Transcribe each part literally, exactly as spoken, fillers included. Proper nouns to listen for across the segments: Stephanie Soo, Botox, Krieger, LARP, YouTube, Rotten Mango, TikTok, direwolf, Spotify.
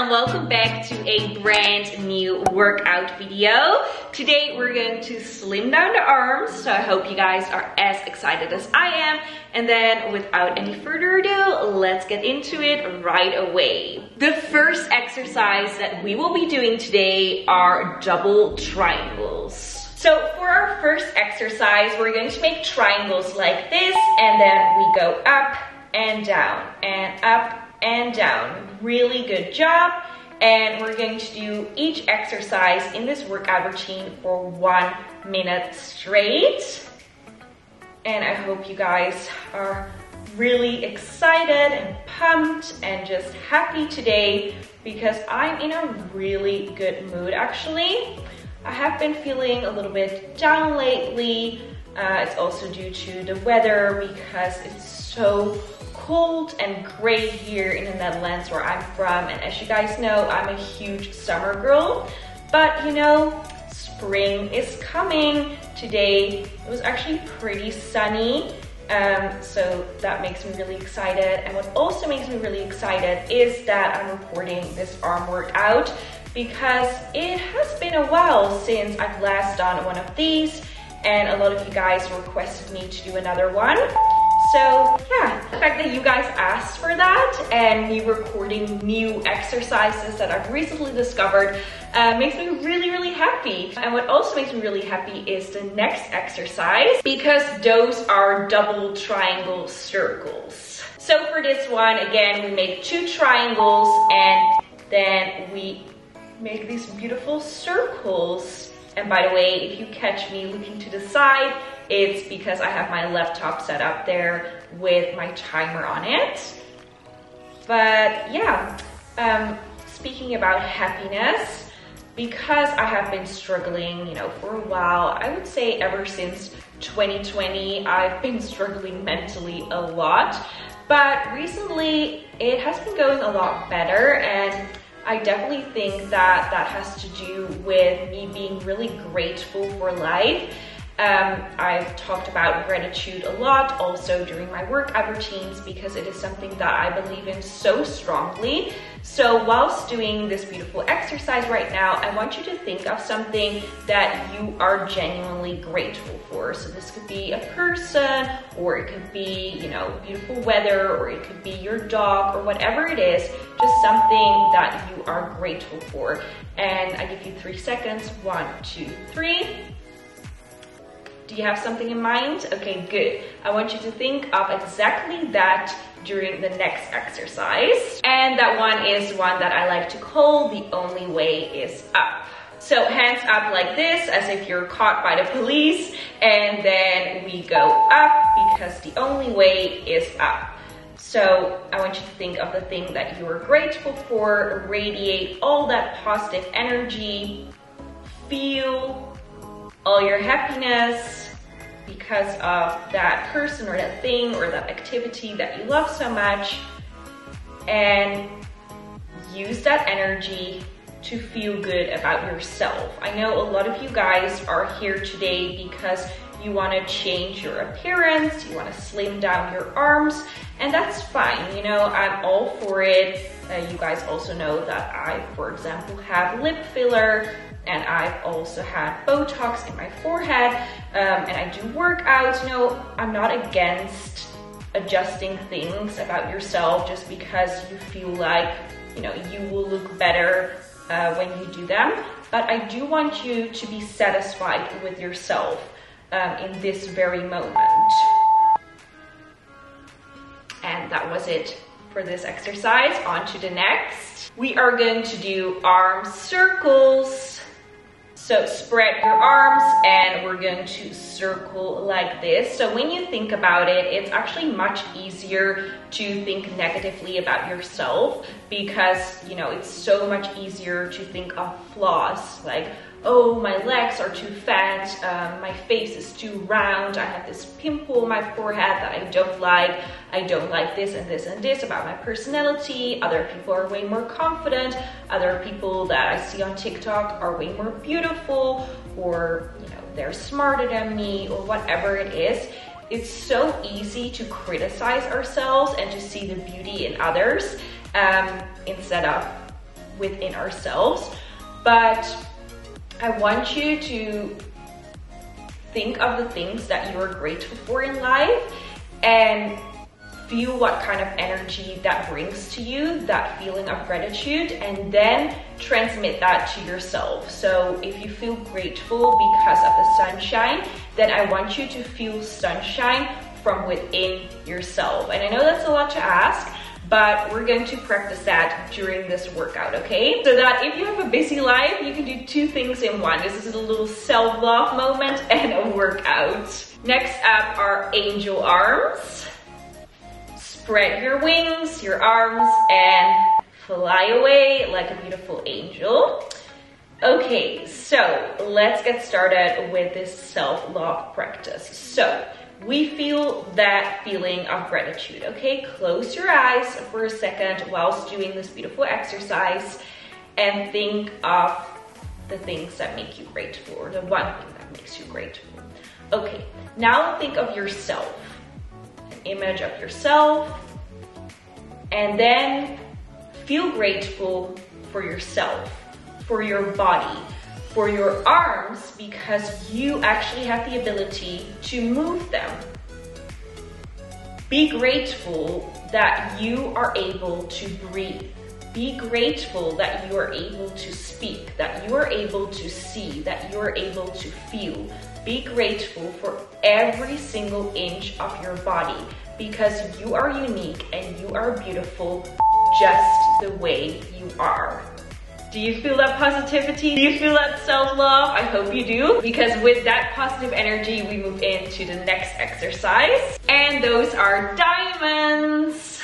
and welcome back to a brand new workout video. Today we're going to slim down the arms, so I hope you guys are as excited as I am. And then without any further ado, let's get into it right away. The first exercise that we will be doing today are double triangles. So for our first exercise, we're going to make triangles like this, and then we go up and down and up and down. Really good job. And we're going to do each exercise in this workout routine for one minute straight. And I hope you guys are really excited and pumped and just happy today, because I'm in a really good mood actually. I have been feeling a little bit down lately. Uh, it's also due to the weather, because it's so cold and gray here in the Netherlands where I'm from. And as you guys know, I'm a huge summer girl. But you know, spring is coming. Today it was actually pretty sunny. Um, so that makes me really excited. And what also makes me really excited is that I'm recording this arm workout, because it has been a while since I've last done one of these, and a lot of you guys requested me to do another one. So yeah, the fact that you guys asked for that and me recording new exercises that I've recently discovered uh, makes me really, really happy. And what also makes me really happy is the next exercise, because those are double triangle circles. So for this one, again, we make two triangles and then we make these beautiful circles. And by the way, if you catch me looking to the side, it's because I have my laptop set up there with my timer on it. But yeah, um, speaking about happiness, because I have been struggling, you know, for a while, I would say ever since twenty twenty, I've been struggling mentally a lot, but recently it has been going a lot better. And I definitely think that that has to do with me being really grateful for life. Um, I've talked about gratitude a lot also during my workout routines, because it is something that I believe in so strongly. So whilst doing this beautiful exercise right now, I want you to think of something that you are genuinely grateful for. So this could be a person, or it could be, you know, beautiful weather, or it could be your dog, or whatever it is, just something that you are grateful for. And I give you three seconds, one, two, three. Do you have something in mind? Okay, good. I want you to think of exactly that during the next exercise. And that one is one that I like to call the only way is up. So hands up like this, as if you're caught by the police. And then we go up, because the only way is up. So I want you to think of the thing that you are grateful for, radiate all that positive energy, feel all your happiness because of that person or that thing or that activity that you love so much, and use that energy to feel good about yourself. I know a lot of you guys are here today because you want to change your appearance, you want to slim down your arms, and that's fine. You know, I'm all for it. Uh, you guys also know that I, for example, have lip filler, and I've also had Botox in my forehead, um, and I do workouts. No, I'm not against adjusting things about yourself just because you feel like, you know, you will look better uh, when you do them. But I do want you to be satisfied with yourself um, in this very moment. And that was it for this exercise. On to the next. We are going to do arm circles. So spread your arms, and we're going to circle like this. So when you think about it, it's actually much easier to think negatively about yourself, because, you know, it's so much easier to think of flaws like, oh, my legs are too fat, um, my face is too round, I have this pimple on my forehead that I don't like, I don't like this and this and this about my personality, other people are way more confident, other people that I see on TikTok are way more beautiful, or, you know, they're smarter than me, or whatever it is. It's so easy to criticize ourselves and to see the beauty in others um, instead of within ourselves. But I want you to think of the things that you are grateful for in life and feel what kind of energy that brings to you, that feeling of gratitude, and then transmit that to yourself. So if you feel grateful because of the sunshine, then I want you to feel sunshine from within yourself. And I know that's a lot to ask, but we're going to practice that during this workout, okay? So that if you have a busy life, you can do two things in one. This is a little self-love moment and a workout. Next up are angel arms. Spread your wings, your arms, and fly away like a beautiful angel. Okay, so let's get started with this self-love practice. So we feel that feeling of gratitude, okay? Close your eyes for a second whilst doing this beautiful exercise and think of the things that make you grateful, or the one thing that makes you grateful. Okay, now think of yourself, an image of yourself, and then feel grateful for yourself, for your body, for your arms, because you actually have the ability to move them. Be grateful that you are able to breathe. Be grateful that you are able to speak, that you are able to see, that you are able to feel. Be grateful for every single inch of your body, because you are unique and you are beautiful just the way you are. Do you feel that positivity? Do you feel that self-love? I hope you do, because with that positive energy, we move into the next exercise. And those are diamonds.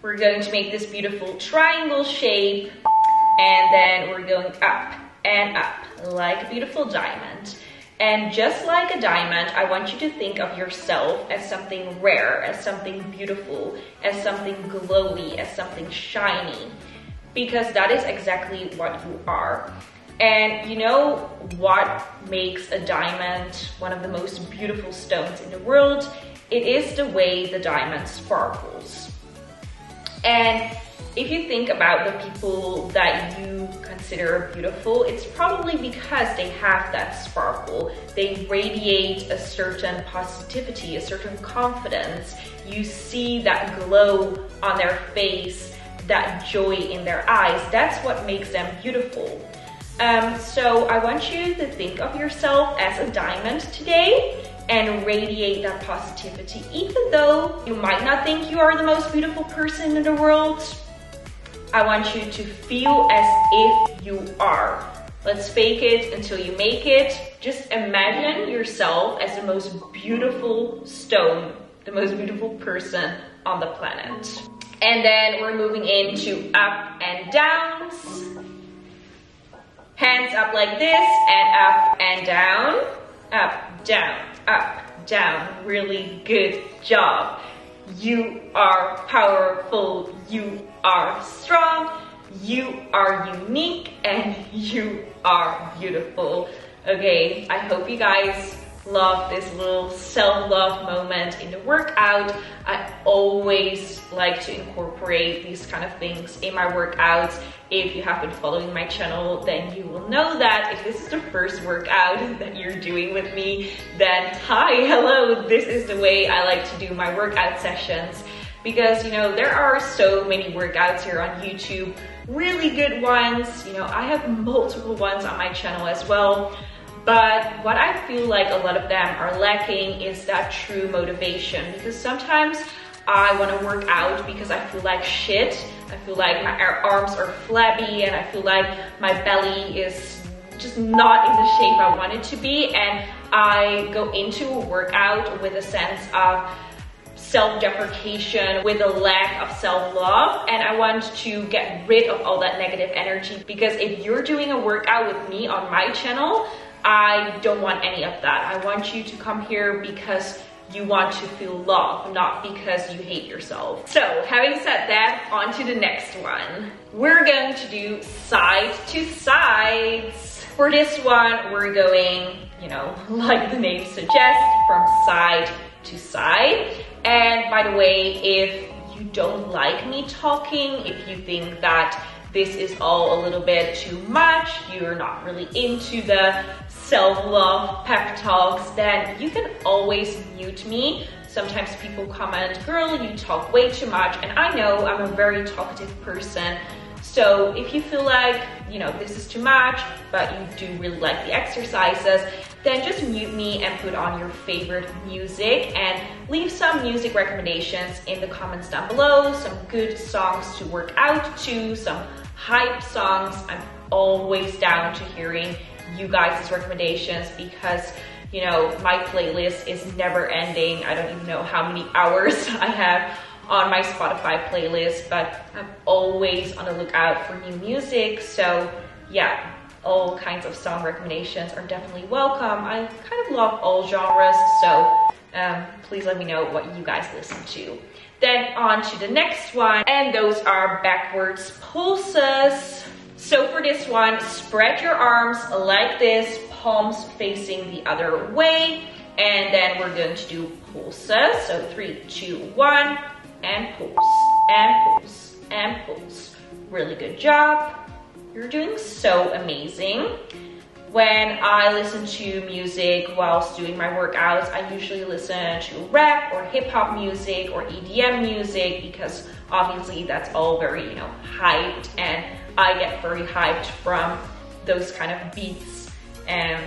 We're going to make this beautiful triangle shape, and then we're going up and up like a beautiful diamond. And just like a diamond, I want you to think of yourself as something rare, as something beautiful, as something glowy, as something shiny, because that is exactly what you are. And you know what makes a diamond one of the most beautiful stones in the world? It is the way the diamond sparkles. And if you think about the people that you consider beautiful, it's probably because they have that sparkle. They radiate a certain positivity, a certain confidence. You see that glow on their face, that joy in their eyes. That's what makes them beautiful. Um, so I want you to think of yourself as a diamond today and radiate that positivity. Even though you might not think you are the most beautiful person in the world, I want you to feel as if you are. Let's fake it until you make it. Just imagine yourself as the most beautiful stone, the most beautiful person on the planet. And then we're moving into up and downs. Hands up like this, and up and down. Up, down, up, down. Really good job. You are powerful. You are strong. You are unique, and you are beautiful. Okay, I hope you guys love this little self-love moment in the workout. I always like to incorporate these kind of things in my workouts. If you have been following my channel, then you will know that. If this is the first workout that you're doing with me, then hi, hello, this is the way I like to do my workout sessions. Because, you know, there are so many workouts here on YouTube, really good ones. You know, I have multiple ones on my channel as well. But what I feel like a lot of them are lacking is that true motivation, because sometimes I want to work out because I feel like shit. I feel like my arms are flabby and I feel like my belly is just not in the shape I want it to be. And I go into a workout with a sense of self-deprecation, with a lack of self-love, and I want to get rid of all that negative energy, because if you're doing a workout with me on my channel, I don't want any of that. I want you to come here because you want to feel love, not because you hate yourself. So having said that, on to the next one. We're going to do side to sides. For this one, we're going, you know, like the name suggests, from side to side. And by the way, if you don't like me talking, if you think that this is all a little bit too much, you're not really into the self-love pep talks, then you can always mute me. Sometimes people comment, girl, you talk way too much, and I know I'm a very talkative person. So if you feel like, you know, this is too much, but you do really like the exercises, then just mute me and put on your favorite music and leave some music recommendations in the comments down below, some good songs to work out to, some hype songs. I'm always down to hearing you guys' recommendations because, you know, my playlist is never ending. I don't even know how many hours I have on my Spotify playlist, but I'm always on the lookout for new music. So yeah, all kinds of song recommendations are definitely welcome. I kind of love all genres, so um, please let me know what you guys listen to. Then on to the next one, and those are backwards pulses. So for this one, spread your arms like this, palms facing the other way, and then we're going to do pulses. So three, two, one. And pulse, and pulse, and pulse. Really good job. You're doing so amazing. When I listen to music whilst doing my workouts, I usually listen to rap or hip hop music or E D M music because obviously that's all very, you know, hyped, and I get very hyped from those kind of beats, and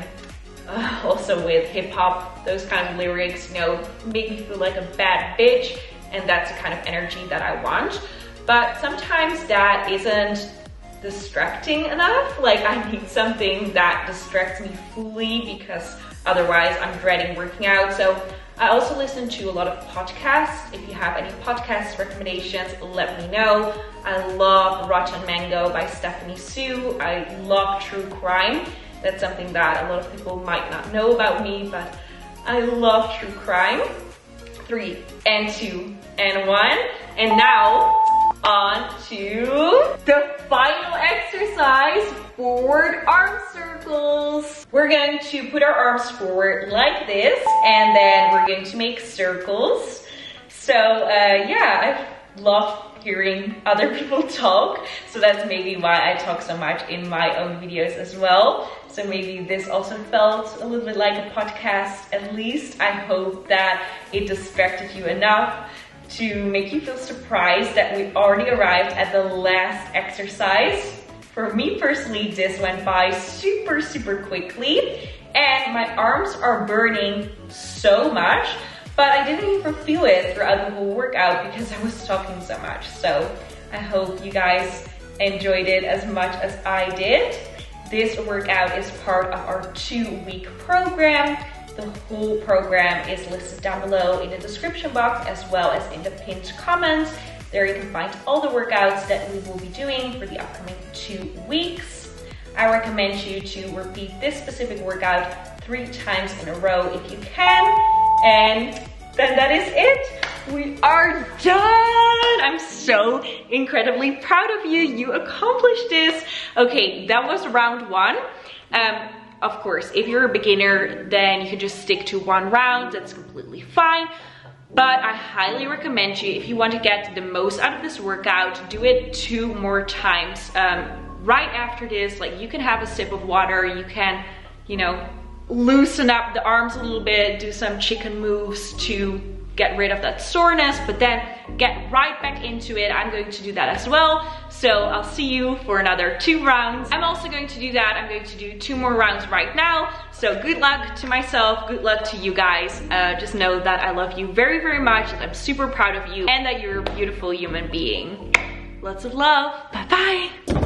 uh, also with hip hop, those kind of lyrics, you know, make me feel like a bad bitch. And that's the kind of energy that I want. But sometimes that isn't distracting enough. Like, I need something that distracts me fully because otherwise I'm dreading working out. So I also listen to a lot of podcasts. If you have any podcast recommendations, let me know. I love Rotten Mango by Stephanie Soo. I love true crime. That's something that a lot of people might not know about me, but I love true crime. Three, and two, and one. And now on to the final exercise, forward arm circles. We're going to put our arms forward like this, and then we're going to make circles. So uh, yeah, I love hearing other people talk. So that's maybe why I talk so much in my own videos as well. So maybe this also felt a little bit like a podcast. At least I hope that it distracted you enough to make you feel surprised that we already arrived at the last exercise. For me personally, this went by super, super quickly, and my arms are burning so much, but I didn't even feel it throughout the whole workout because I was talking so much. So I hope you guys enjoyed it as much as I did. This workout is part of our two-week program. The whole program is listed down below in the description box as well as in the pinned comments. There you can find all the workouts that we will be doing for the upcoming two weeks. I recommend you to repeat this specific workout three times in a row if you can. And then that is it. We are done! I'm so incredibly proud of you. You accomplished this. Okay, that was round one. Um, of course, if you're a beginner, then you can just stick to one round. That's completely fine. But I highly recommend you, if you want to get the most out of this workout, do it two more times. Um, right after this, like, you can have a sip of water. You can, you know, loosen up the arms a little bit, do some chicken moves to get rid of that soreness, but then get right back into it. I'm going to do that as well. So I'll see you for another two rounds. I'm also going to do that. I'm going to do two more rounds right now. So good luck to myself. Good luck to you guys. Uh, just know that I love you very, very much. That I'm super proud of you and that you're a beautiful human being. Lots of love. Bye-bye.